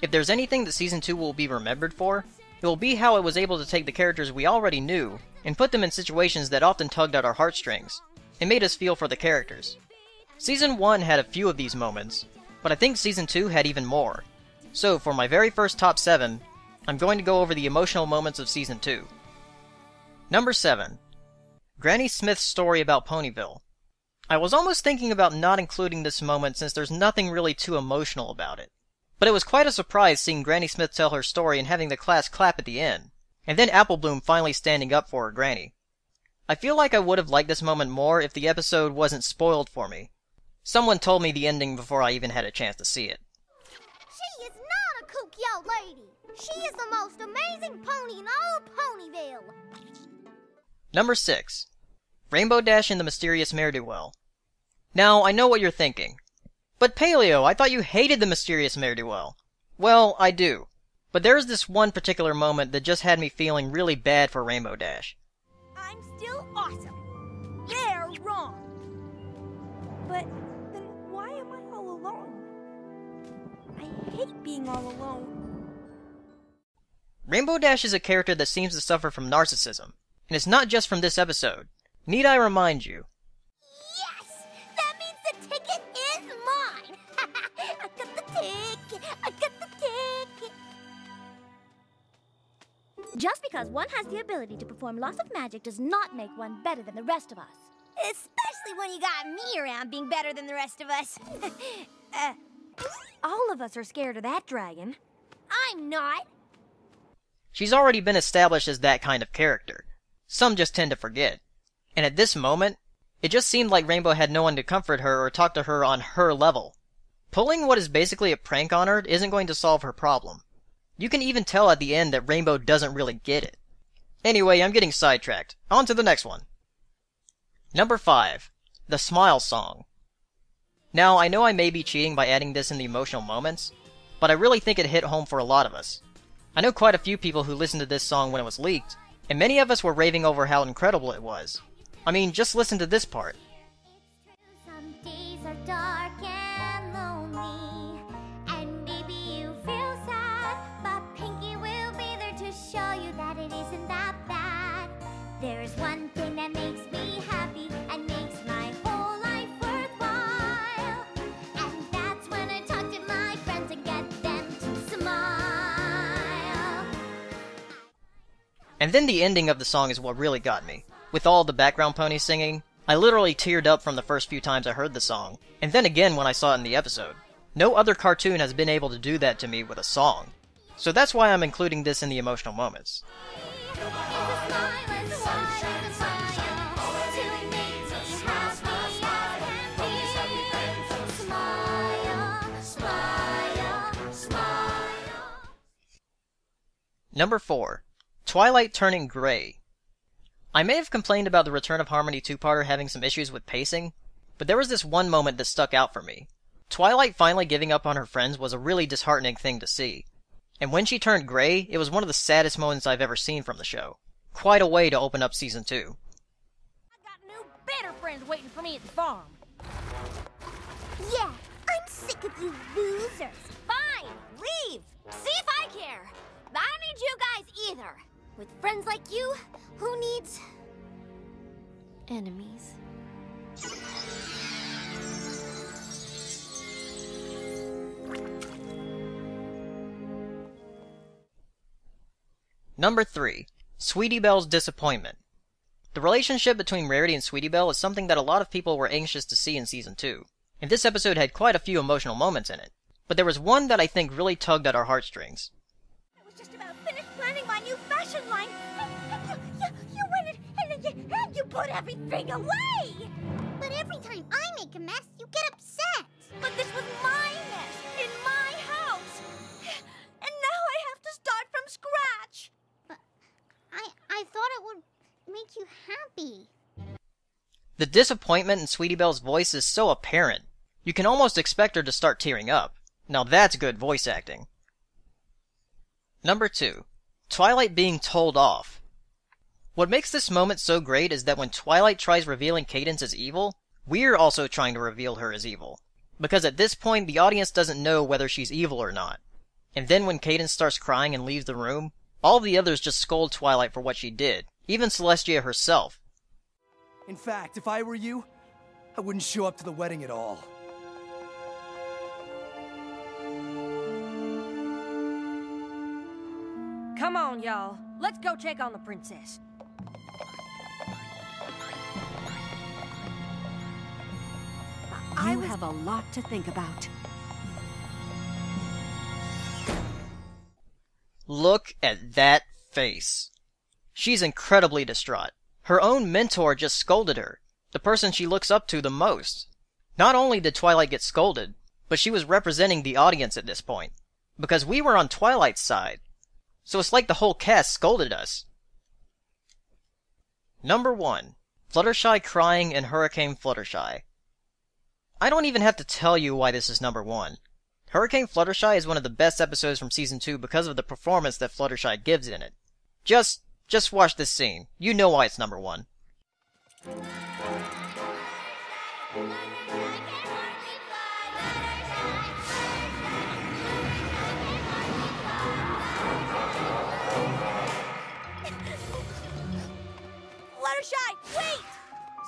If there's anything that Season 2 will be remembered for, it will be how it was able to take the characters we already knew and put them in situations that often tugged at our heartstrings, and made us feel for the characters. Season 1 had a few of these moments, but I think Season 2 had even more. So for my very first top 7, I'm going to go over the emotional moments of Season 2. Number 7. Granny Smith's story about Ponyville. I was almost thinking about not including this moment since there's nothing really too emotional about it. But it was quite a surprise seeing Granny Smith tell her story and having the class clap at the end, and then Apple Bloom finally standing up for her granny. I feel like I would have liked this moment more if the episode wasn't spoiled for me. Someone told me the ending before I even had a chance to see it. She is not a kooky old lady. She is the most amazing pony in all Ponyville. Number 6. Rainbow Dash and the Mysterious Mare Do Well. Now, I know what you're thinking. But Paleo, I thought you hated the Mysterious Mare Do Well. Well, I do. But there is this one particular moment that just had me feeling really bad for Rainbow Dash. I'm still awesome. They're wrong. But then why am I all alone? I hate being all alone. Rainbow Dash is a character that seems to suffer from narcissism. And it's not just from this episode. Need I remind you? Just because one has the ability to perform lots of magic does not make one better than the rest of us. Especially when you got me around being better than the rest of us. All of us are scared of that dragon. I'm not. She's already been established as that kind of character. Some just tend to forget. And at this moment, it just seemed like Rainbow had no one to comfort her or talk to her on her level. Pulling what is basically a prank on her isn't going to solve her problem. You can even tell at the end that Rainbow doesn't really get it. Anyway, I'm getting sidetracked. On to the next one. Number 5. The Smile Song. Now, I know I may be cheating by adding this in the emotional moments, but I really think it hit home for a lot of us. I know quite a few people who listened to this song when it was leaked, and many of us were raving over how incredible it was. I mean, just listen to this part. And then the ending of the song is what really got me. With all the background ponies singing, I literally teared up from the first few times I heard the song, and then again when I saw it in the episode. No other cartoon has been able to do that to me with a song. So that's why I'm including this in the emotional moments. Number 4. Twilight Turning Gray. I may have complained about the Return of Harmony 2-parter having some issues with pacing, but there was this one moment that stuck out for me. Twilight finally giving up on her friends was a really disheartening thing to see. And when she turned gray, it was one of the saddest moments I've ever seen from the show. Quite a way to open up Season 2. I got new, better friends waiting for me at the farm. Yeah, I'm sick of you losers. Fine, leave. See if I care. I don't need you guys either. With friends like you, who needs enemies? Number 3. Sweetie Belle's disappointment. The relationship between Rarity and Sweetie Belle is something that a lot of people were anxious to see in Season 2, and this episode had quite a few emotional moments in it. But there was one that I think really tugged at our heartstrings. I was just about finished planning my new fashion line. You went and you put everything away! But every time I make a mess, you get upset. But this was my mess, in my house. And now I have to start from scratch. But I thought it would make you happy. The disappointment in Sweetie Belle's voice is so apparent. You can almost expect her to start tearing up. Now that's good voice acting. Number 2. Twilight being told off. What makes this moment so great is that when Twilight tries revealing Cadence as evil, we're also trying to reveal her as evil. Because at this point, the audience doesn't know whether she's evil or not. And then when Cadence starts crying and leaves the room, all the others just scold Twilight for what she did, even Celestia herself. In fact, if I were you, I wouldn't show up to the wedding at all. Come on, y'all. Let's go check on the princess. You have a lot to think about. Look at that face. She's incredibly distraught. Her own mentor just scolded her, the person she looks up to the most. Not only did Twilight get scolded, but she was representing the audience at this point, because we were on Twilight's side. So it's like the whole cast scolded us. Number 1. Fluttershy crying in Hurricane Fluttershy. I don't even have to tell you why this is number 1. Hurricane Fluttershy is one of the best episodes from Season 2 because of the performance that Fluttershy gives in it. Just watch this scene. You know why it's number 1. Fluttershy, wait!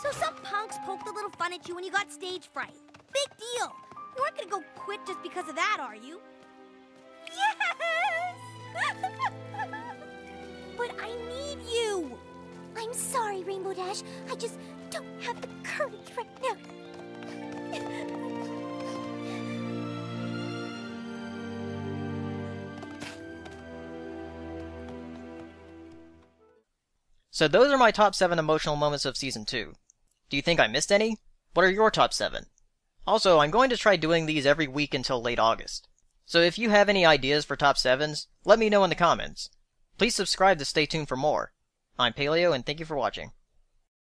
So some punks poked a little fun at you when you got stage fright. Big deal! You aren't gonna go quit just because of that, are you? Yes! But I need you! I'm sorry, Rainbow Dash. I just don't have the courage right now. So those are my top 7 emotional moments of Season 2. Do you think I missed any? What are your top 7? Also, I'm going to try doing these every week until late August. So if you have any ideas for top 7s, let me know in the comments. Please subscribe to stay tuned for more. I'm Paleo, and thank you for watching.